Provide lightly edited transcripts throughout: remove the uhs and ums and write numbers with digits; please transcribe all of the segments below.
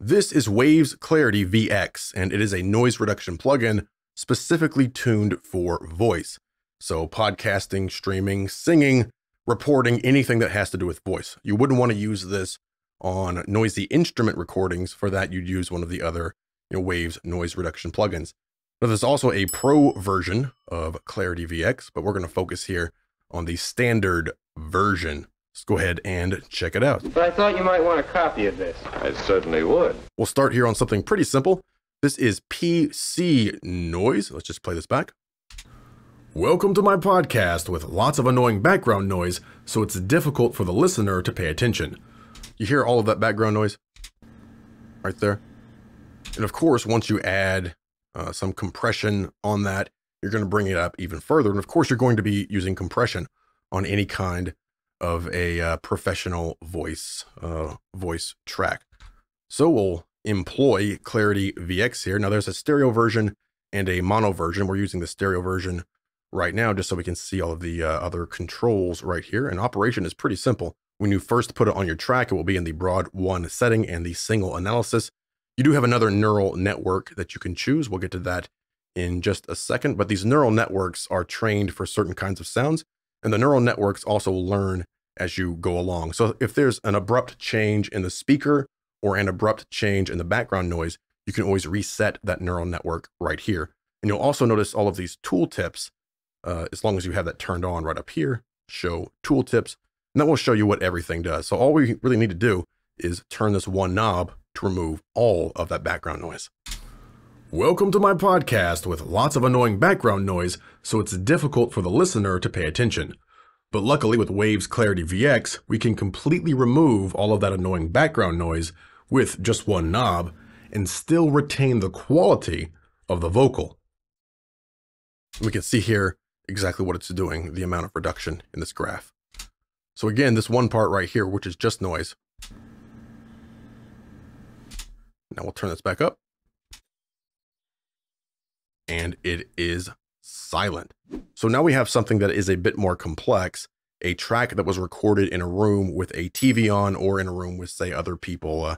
This is Waves Clarity VX, and it is a noise reduction plugin specifically tuned for voice. So podcasting, streaming, singing, reporting, anything that has to do with voice. You wouldn't want to use this on noisy instrument recordings. For that, you'd use one of the other Waves noise reduction plugins. Now, there's also a pro version of Clarity VX, but we're going to focus here on the standard version. Let's go ahead and check it out. But I thought you might want a copy of this. I certainly would. We'll start here on something pretty simple. This is PC noise. Let's just play this back. Welcome to my podcast with lots of annoying background noise, so it's difficult for the listener to pay attention. You hear all of that background noise right there. And of course, once you add some compression on that, you're going to bring it up even further. And of course, you're going to be using compression on any kind of a professional voice track. So we'll employ Clarity VX here. Now there's a stereo version and a mono version. We're using the stereo version right now just so we can see all of the other controls right here. And operation is pretty simple. When you first put it on your track, it will be in the broad one setting and the single analysis. You do have another neural network that you can choose. We'll get to that in just a second, but these neural networks are trained for certain kinds of sounds. And the neural networks also learn as you go along. So if there's an abrupt change in the speaker or an abrupt change in the background noise, you can always reset that neural network right here. And you'll also notice all of these tooltips, as long as you have that turned on right up here, show tooltips, and that will show you what everything does. So all we really need to do is turn this one knob to remove all of that background noise. Welcome to my podcast with lots of annoying background noise, so it's difficult for the listener to pay attention. But luckily with Waves Clarity VX, we can completely remove all of that annoying background noise with just one knob and still retain the quality of the vocal. We can see here exactly what it's doing, the amount of reduction in this graph. So again, this one part right here, which is just noise. Now we'll turn this back up. And it is silent. So now we have something that is a bit more complex, a track that was recorded in a room with a TV on or in a room with, say, other people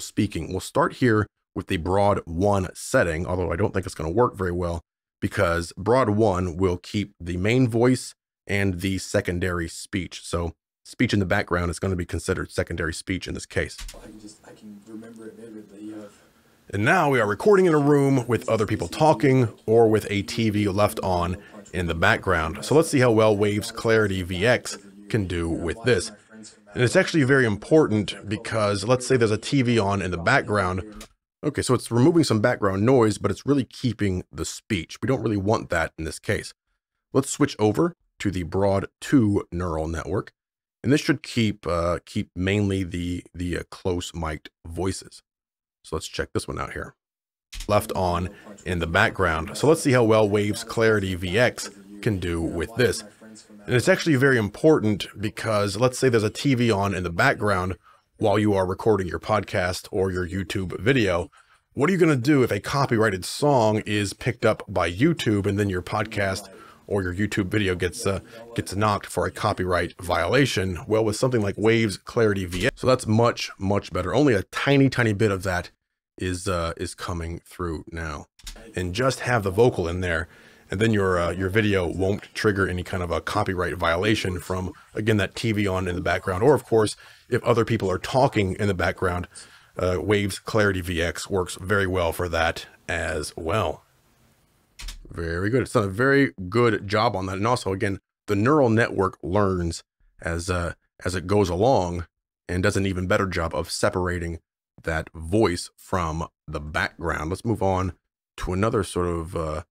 speaking. We'll start here with the broad one setting, although I don't think it's going to work very well because broad one will keep the main voice and the secondary speech. So speech in the background is going to be considered secondary speech in this case. I can remember it vividly. And now we are recording in a room with other people talking or with a TV left on in the background. So let's see how well Waves Clarity VX can do with this. And it's actually very important because let's say there's a TV on in the background. Okay, so it's removing some background noise, but it's really keeping the speech. We don't really want that in this case. Let's switch over to the broad two neural network. And this should keep mainly the close mic'd voices. So let's check this one out here. Left on in the background. So let's see how well Waves Clarity VX can do with this. And it's actually very important because let's say there's a TV on in the background while you are recording your podcast or your YouTube video. What are you going to do if a copyrighted song is picked up by YouTube and then your podcast or your YouTube video gets knocked for a copyright violation? Well, with something like Waves Clarity VX, so that's much, much better. Only a tiny, tiny bit of that is coming through now. And just have the vocal in there, and then your video won't trigger any kind of a copyright violation from, again, that TV on in the background. Or of course, if other people are talking in the background, Waves Clarity VX works very well for that as well. Very good. It's done a very good job on that. And also, again, the neural network learns as it goes along and does an even better job of separating that voice from the background. Let's move on to another sort of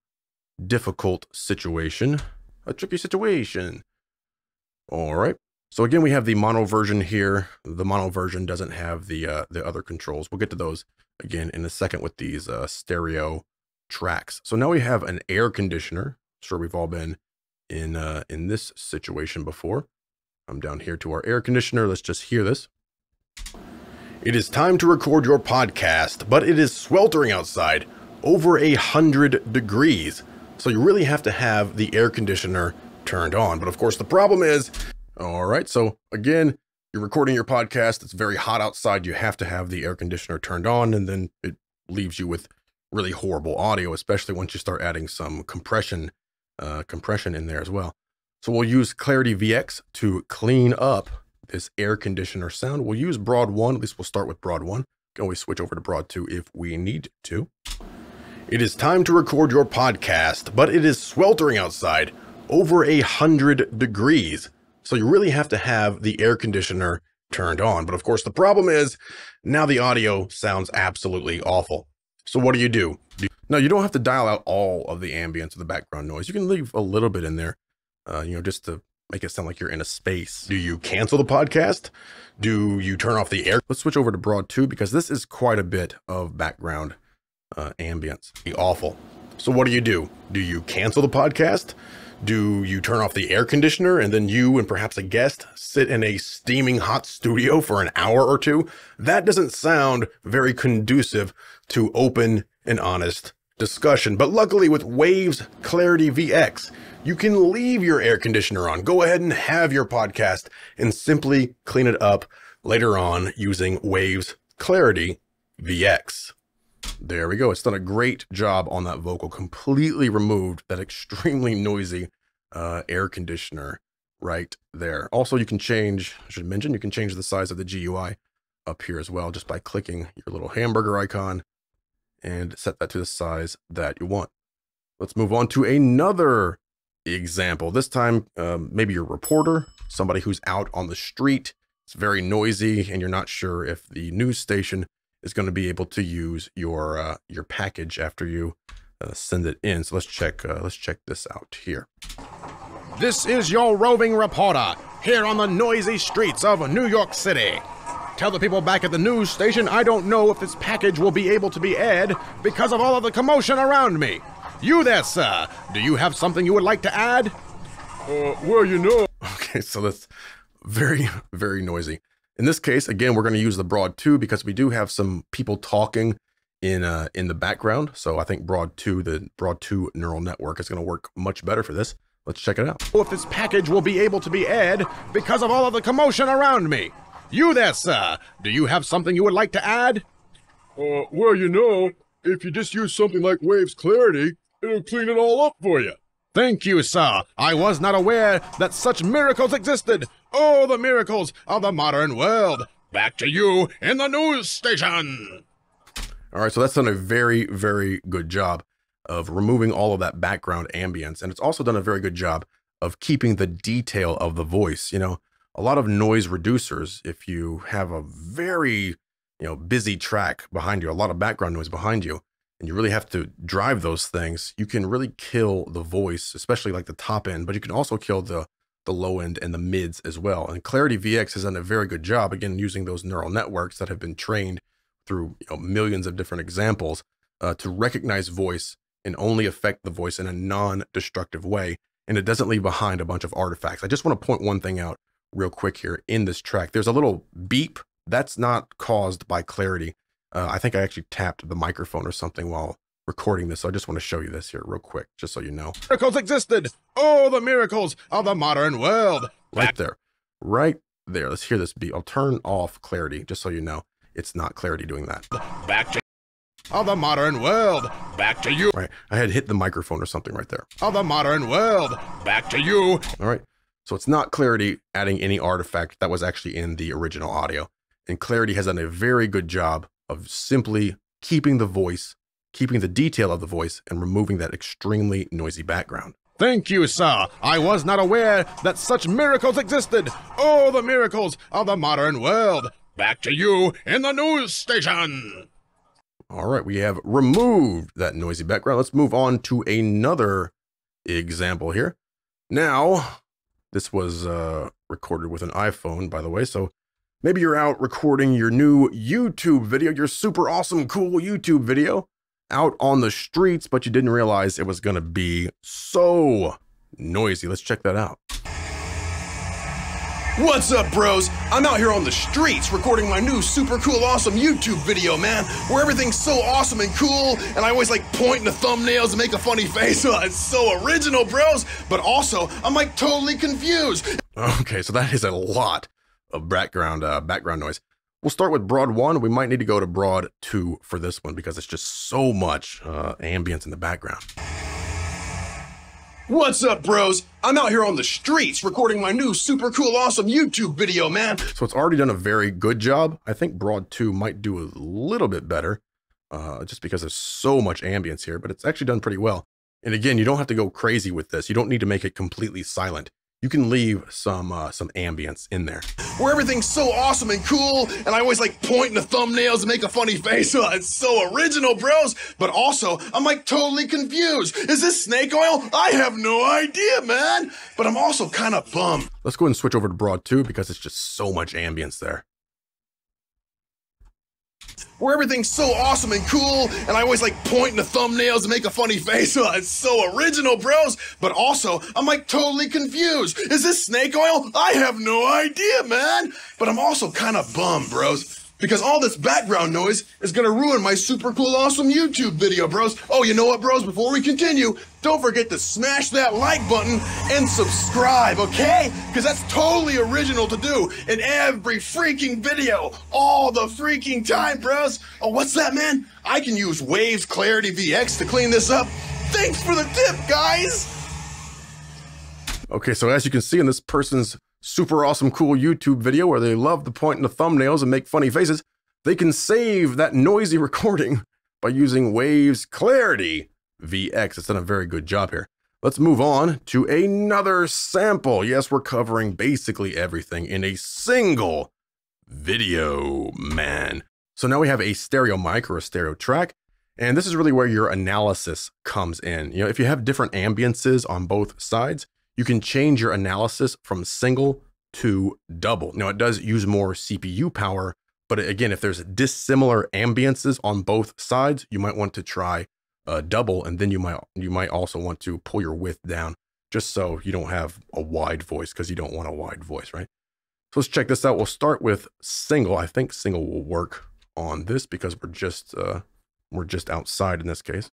difficult situation, a tricky situation. All right. So again, we have the mono version here. The mono version doesn't have the other controls. We'll get to those again in a second with these stereo tracks. So now we have an air conditioner. I'm sure we've all been in this situation before. I'm down here to our air conditioner. Let's just hear this. It is time to record your podcast, but it is sweltering outside, over 100 degrees. So you really have to have the air conditioner turned on. But of course the problem is, all right, so again, you're recording your podcast, it's very hot outside, you have to have the air conditioner turned on, and then it leaves you with really horrible audio, especially once you start adding some compression in there as well. So we'll use Clarity VX to clean up this air conditioner sound. We'll use Broad 1, at least we'll start with Broad 1. We can always switch over to Broad 2 if we need to. It is time to record your podcast, but it is sweltering outside, over 100 degrees. So you really have to have the air conditioner turned on. But of course, the problem is now the audio sounds absolutely awful. So what do? Now, you don't have to dial out all of the ambience or the background noise. You can leave a little bit in there, you know, just to make it sound like you're in a space. Do you cancel the podcast? Do you turn off the air? Let's switch over to Broad 2 because this is quite a bit of background ambience. Be awful. So what do? Do you cancel the podcast? Do you turn off the air conditioner and then you and perhaps a guest sit in a steaming hot studio for an hour or two? That doesn't sound very conducive to open and honest discussion. But luckily with Waves Clarity VX, you can leave your air conditioner on. Go ahead and have your podcast and simply clean it up later on using Waves Clarity VX. There we go. It's done a great job on that vocal, completely removed that extremely noisy air conditioner right there. Also, you can change, I should mention, you can change the size of the GUI up here as well, just by clicking your little hamburger icon and set that to the size that you want. Let's move on to another example. This time, maybe you're a reporter, somebody who's out on the street. It's very noisy and you're not sure if the news station is going to be able to use your package after you send it in. So let's check this out here. This is your roving reporter here on the noisy streets of New York City. Tell the people back at the news station I don't know if this package will be able to be aired because of all of the commotion around me. You there, sir, do you have something you would like to add? Well, you know. Okay, so that's very, very noisy. In this case, again, we're going to use the Broad 2 because we do have some people talking in the background. So I think Broad 2, the Broad 2 neural network is going to work much better for this. Let's check it out. If this package will be able to be aired because of all of the commotion around me. You there, sir, do you have something you would like to add? Well, you know, if you just use something like Waves Clarity, it'll clean it all up for you. Thank you, sir. I was not aware that such miracles existed. Oh, the miracles of the modern world. Back to you in the news station. All right, so that's done a very, very good job of removing all of that background ambience. And it's also done a very good job of keeping the detail of the voice. You know, a lot of noise reducers, if you have a very, busy track behind you, a lot of background noise behind you, and you really have to drive those things, you can really kill the voice, especially like the top end, but you can also kill the low end and the mids as well. And Clarity VX has done a very good job, again, using those neural networks that have been trained through millions of different examples to recognize voice and only affect the voice in a non-destructive way. And it doesn't leave behind a bunch of artifacts. I just want to point one thing out real quick here in this track. There's a little beep that's not caused by Clarity. I think I actually tapped the microphone or something while recording this. So I just want to show you this here real quick, just so you know. Miracles existed. Oh, the miracles of the modern world. Right there. Right there. Let's hear this beat. I'll turn off Clarity, just so you know. It's not Clarity doing that. Back to of the modern world. Back to you. All right. I had hit the microphone or something right there. Of the modern world. Back to you. All right. So it's not Clarity adding any artifact that was actually in the original audio. And Clarity has done a very good job of simply keeping the voice, keeping the detail of the voice, and removing that extremely noisy background. Thank you, sir. I was not aware that such miracles existed. Oh, the miracles of the modern world. Back to you in the news station. All right, we have removed that noisy background. Let's move on to another example here. Now, this was recorded with an iPhone, by the way, so maybe you're out recording your new YouTube video, your super awesome, cool YouTube video out on the streets, but you didn't realize it was going to be so noisy. Let's check that out. What's up, bros? I'm out here on the streets recording my new super cool, awesome YouTube video, man, where everything's so awesome and cool. And I always like point in the thumbnails and make a funny face. It's so original, bros. But also I'm like totally confused. Okay, so that is a lot of background noise. We'll start with Broad 1. We might need to go to Broad 2 for this one because it's just so much ambience in the background. What's up, bros? I'm out here on the streets recording my new super cool, awesome YouTube video, man. So it's already done a very good job. I think Broad 2 might do a little bit better just because there's so much ambience here, but it's actually done pretty well. And again, you don't have to go crazy with this. You don't need to make it completely silent. You can leave some ambience in there. Where everything's so awesome and cool, and I always like point in the thumbnails and make a funny face. It's so original, bros. But also, I'm like totally confused. Is this snake oil? I have no idea, man. But I'm also kind of bummed. Let's go ahead and switch over to Broad 2 because it's just so much ambience there. Where everything's so awesome and cool, and I always like point in the thumbnails and make a funny face. It's so original, bros. But also, I'm like totally confused. Is this snake oil? I have no idea, man. But I'm also kind of bummed, bros, because all this background noise is gonna ruin my super cool, awesome YouTube video, bros. Oh, you know what, bros? Before we continue, don't forget to smash that like button and subscribe, okay? Because that's totally original to do in every freaking video, all the freaking time, bros. Oh, what's that, man? I can use Waves Clarity VX to clean this up. Thanks for the tip, guys. Okay, so as you can see in this person's super awesome, cool YouTube video where they love to point in the thumbnails and make funny faces, they can save that noisy recording by using Waves Clarity VX. It's done a very good job here. Let's move on to another sample. Yes, we're covering basically everything in a single video, man. So now we have a stereo mic or a stereo track, and this is really where your analysis comes in. You know, if you have different ambiences on both sides, you can change your analysis from single to double. Now, it does use more CPU power, but again, if there's dissimilar ambiences on both sides, you might want to try double, and then you might also want to pull your width down just so you don't have a wide voice, because you don't want a wide voice, right? So let's check this out. We'll start with single. I think single will work on this because we're just outside in this case.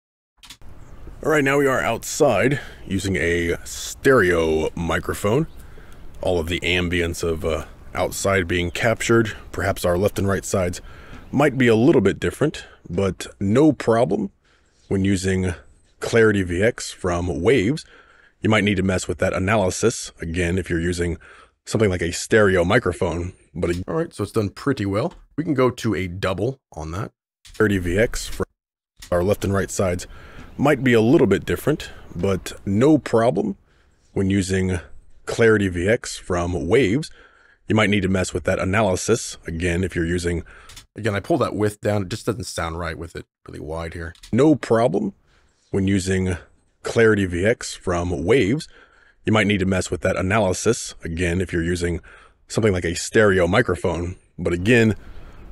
All right, now we are outside using a stereo microphone. All of the ambience of outside being captured. Perhaps our left and right sides might be a little bit different, but no problem when using Clarity VX from Waves. You might need to mess with that analysis again if you're using something like a stereo microphone. But all right, so it's done pretty well. We can go to a double on that. Clarity VX from our left and right sides might be a little bit different, but no problem when using Clarity VX from Waves. You might need to mess with that analysis again if you're using... Again, I pull that width down. It just doesn't sound right with it really wide here. No problem when using Clarity VX from Waves. You might need to mess with that analysis again if you're using something like a stereo microphone. But again,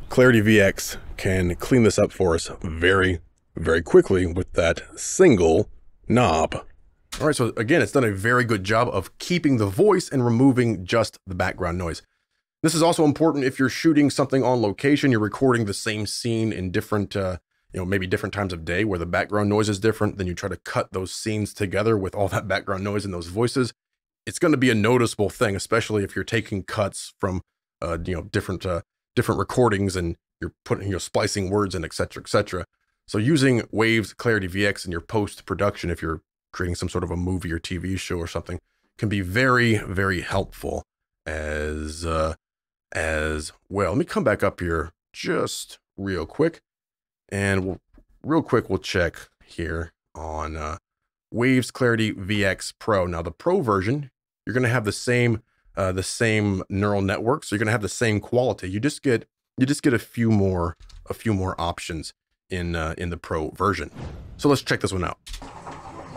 Clarity VX can clean this up for us very, very quickly with that single knob. All right, so again, it's done a very good job of keeping the voice and removing just the background noise. This is also important if you're shooting something on location, you're recording the same scene in different, you know, maybe different times of day where the background noise is different, then you try to cut those scenes together with all that background noise and those voices. It's going to be a noticeable thing, especially if you're taking cuts from, you know, different recordings and you're putting, you know, splicing words in, et cetera, et cetera. So using Waves Clarity VX in your post-production, if you're creating some sort of a movie or TV show or something, can be very, very helpful as well. Let me come back up here just real quick, and we'll check here on Waves Clarity VX Pro. Now the Pro version, you're going to have the same neural network, so you're going to have the same quality. You just get a few more options in the Pro version. So let's check this one out.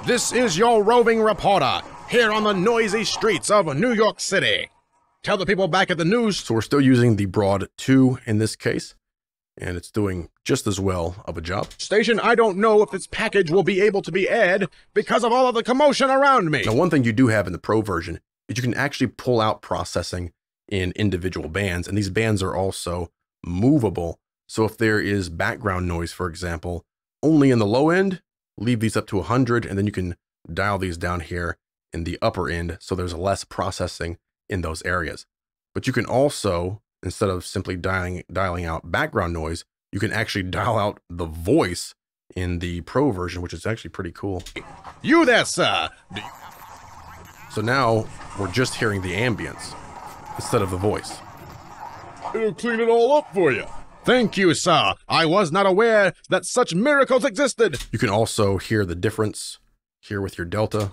This is your roving reporter here on the noisy streets of New York City. Tell the people back at the news. So we're still using the Broad 2 in this case, and it's doing just as well of a job. Station, I don't know if this package will be able to be aired because of all of the commotion around me. Now, one thing you do have in the Pro version is you can actually pull out processing in individual bands, and these bands are also movable. So if there is background noise, for example, only in the low end, leave these up to 100, and then you can dial these down here in the upper end so there's less processing in those areas. But you can also, instead of simply dialing out background noise, you can actually dial out the voice in the Pro version, which is actually pretty cool. You there, sir! So now we're just hearing the ambience instead of the voice. It'll clean it all up for you. Thank you, sir. I was not aware that such miracles existed. You can also hear the difference here with your Delta.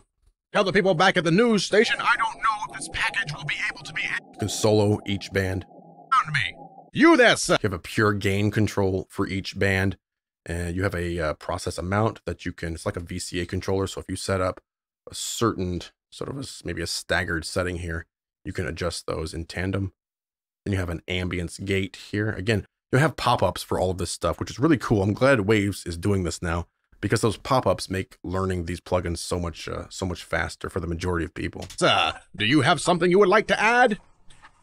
Tell the people back at the news station, I don't know if this package will be able to be hit. You can solo each band. Found me. You there, sir. You have a pure gain control for each band. And you have a process amount that you can, it's like a VCA controller. So if you set up a certain sort of maybe a staggered setting here, you can adjust those in tandem. Then you have an ambience gate here. Again, you have pop-ups for all of this stuff, which is really cool. I'm glad Waves is doing this now because those pop-ups make learning these plugins so much faster for the majority of people. Sir, do you have something you would like to add?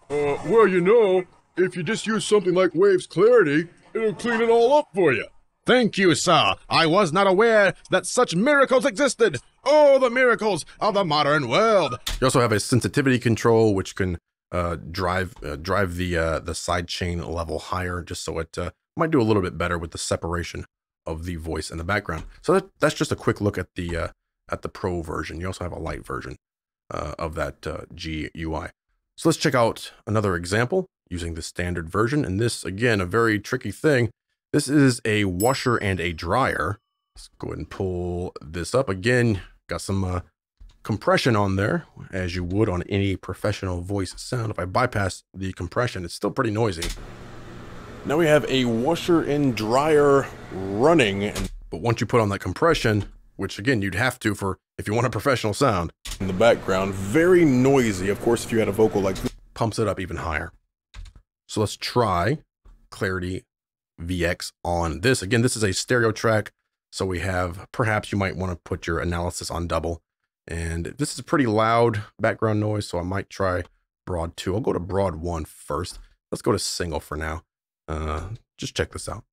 Well, you know, if you just use something like Waves Clarity, it'll clean it all up for you. Thank you, sir. I was not aware that such miracles existed. Oh, the miracles of the modern world. You also have a sensitivity control, which can drive the sidechain level higher, just so it might do a little bit better with the separation of the voice and the background. So that's just a quick look at the Pro version. You also have a light version of that GUI. So let's check out another example using the standard version. And this, again, a very tricky thing. This is a washer and a dryer. Let's go ahead and pull this up. Again, got some compression on there, as you would on any professional voice sound. If I bypass the compression, it's still pretty noisy. Now we have a washer and dryer running. But once you put on that compression, which again, you'd have to for if you want a professional sound. In the background, very noisy. Of course, if you had a vocal like this, pumps it up even higher. So let's try Clarity VX on this. Again, this is a stereo track, so we have, perhaps you might want to put your analysis on double, and this is a pretty loud background noise, so I might try broad 2. I'll go to broad 1 first. Let's go to single for now. Just check this out.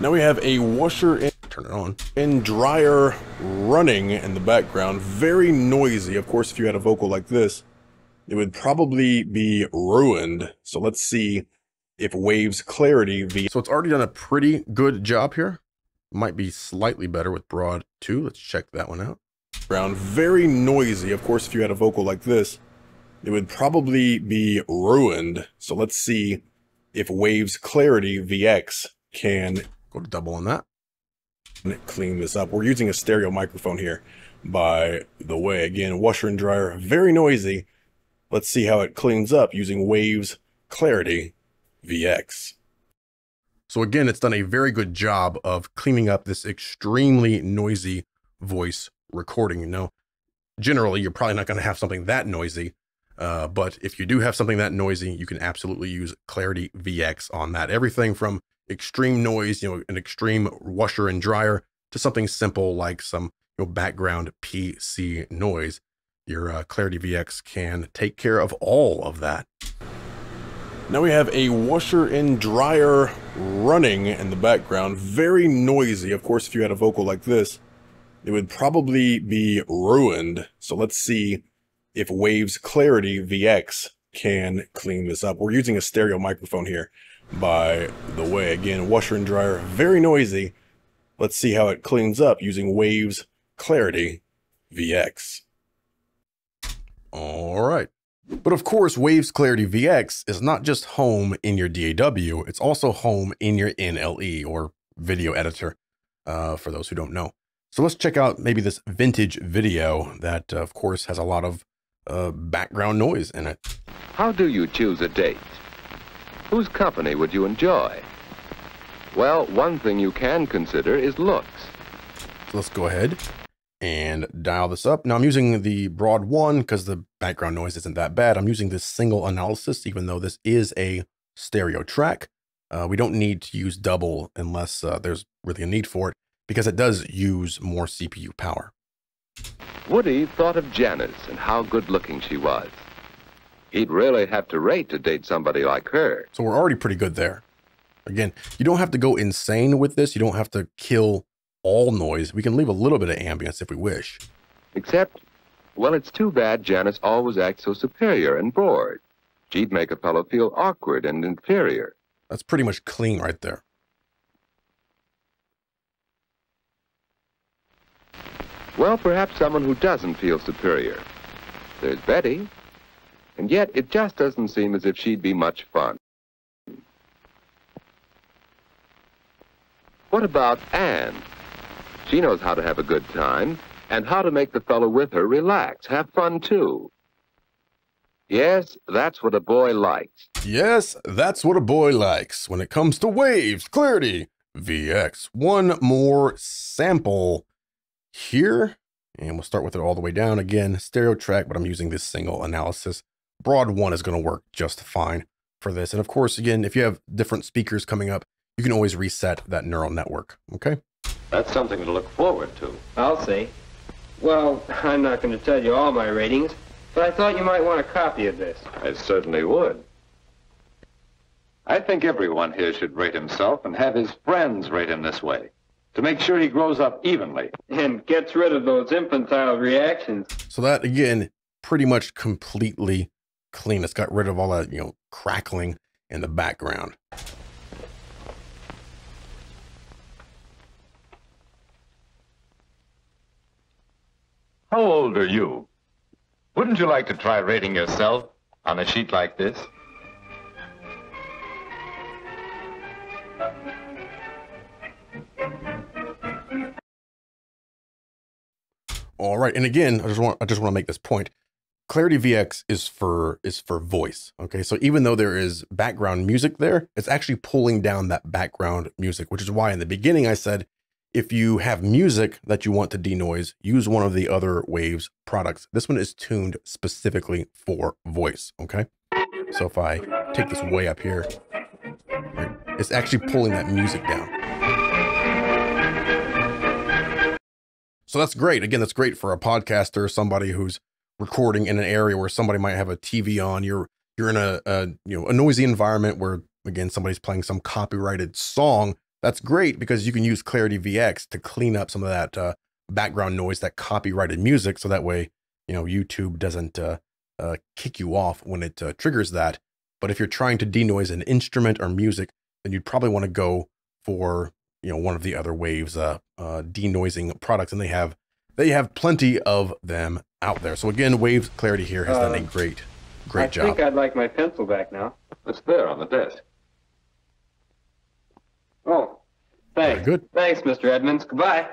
Now we have a washer and turn it on and dryer running in the background, very noisy. Of course, if you had a vocal like this, it would probably be ruined. So let's see if Waves Clarity VX. So it's already done a pretty good job here. Might be slightly better with broad 2. Let's check that one out. Brown, very noisy. Of course, if you had a vocal like this, it would probably be ruined. So let's see if Waves Clarity VX can go to double on that and clean this up. We're using a stereo microphone here, by the way. Again, washer and dryer, very noisy. Let's see how it cleans up using Waves Clarity VX. So again, it's done a very good job of cleaning up this extremely noisy voice recording. You know, generally, you're probably not going to have something that noisy, but if you do have something that noisy, you can absolutely use Clarity VX on that. Everything from extreme noise, you know, an extreme washer and dryer, to something simple like some, you know, background PC noise. Your Clarity VX can take care of all of that. Now we have a washer and dryer running in the background, very noisy. Of course, if you had a vocal like this, it would probably be ruined. So let's see if Waves Clarity VX can clean this up. We're using a stereo microphone here, by the way. Again, washer and dryer, very noisy. Let's see how it cleans up using Waves Clarity VX. All right. But of course, Waves Clarity VX is not just home in your DAW, it's also home in your NLE, or video editor, for those who don't know. So let's check out maybe this vintage video that, of course, has a lot of background noise in it. How do you choose a date? Whose company would you enjoy? Well, one thing you can consider is looks. So let's go ahead and dial this up. Now I'm using the broad 1 because the background noise isn't that bad. I'm using this single analysis, even though this is a stereo track. We don't need to use double unless there's really a need for it, because it does use more CPU power. Woody thought of Janice and how good looking she was. He'd really have to rate to date somebody like her. So we're already pretty good there. Again, you don't have to go insane with this. You don't have to kill all noise. We can leave a little bit of ambience if we wish. Except, well, it's too bad Janice always acts so superior and bored. She'd make a fellow feel awkward and inferior. That's pretty much clean right there. Well, perhaps someone who doesn't feel superior. There's Betty. And yet, it just doesn't seem as if she'd be much fun. What about Anne? She knows how to have a good time and how to make the fellow with her relax, have fun too. Yes, that's what a boy likes. Yes, that's what a boy likes when it comes to Waves Clarity VX. One more sample here, and we'll start with it all the way down again. Stereo track, but I'm using this single analysis. Broad one is going to work just fine for this. And of course, again, if you have different speakers coming up, you can always reset that neural network, okay? That's something to look forward to. I'll see. Well, I'm not going to tell you all my ratings, but I thought you might want a copy of this. I certainly would. I think everyone here should rate himself and have his friends rate him this way, to make sure he grows up evenly. And gets rid of those infantile reactions. So that, again, pretty much completely clean. It's got rid of all that, you know, crackling in the background. How old are you? Wouldn't you like to try rating yourself on a sheet like this? All right, and again, I just want to make this point. Clarity VX is for voice. Okay, so even though there is background music there, it's actually pulling down that background music, which is why in the beginning I said, if you have music that you want to denoise, use one of the other Waves products. This one is tuned specifically for voice, okay? So if I take this way up here, right, it's actually pulling that music down. So that's great. Again, that's great for a podcaster, somebody who's recording in an area where somebody might have a TV on. You're in a noisy environment where, again, somebody's playing some copyrighted song. That's great because you can use Clarity VX to clean up some of that background noise, that copyrighted music. So that way, you know, YouTube doesn't kick you off when it triggers that. But if you're trying to denoise an instrument or music, then you'd probably want to go for, you know, one of the other Waves denoising products. And they have plenty of them out there. So again, Waves Clarity here has done a great job. I think I'd like my pencil back now. It's there on the desk. Oh, thanks. Good. Thanks, Mr. Edmonds. Goodbye.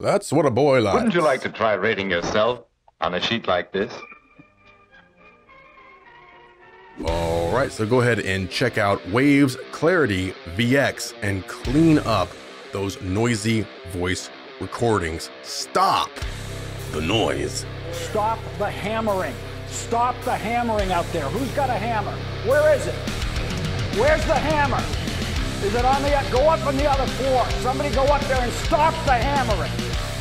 That's what a boy likes. Wouldn't you like to try rating yourself on a sheet like this? All right, so go ahead and check out Waves Clarity VX and clean up those noisy voice recordings. Stop the noise. Stop the hammering. Stop the hammering out there. Who's got a hammer? Where is it? Where's the hammer? Is it on the, go up on the other floor. Somebody go up there and stop the hammering.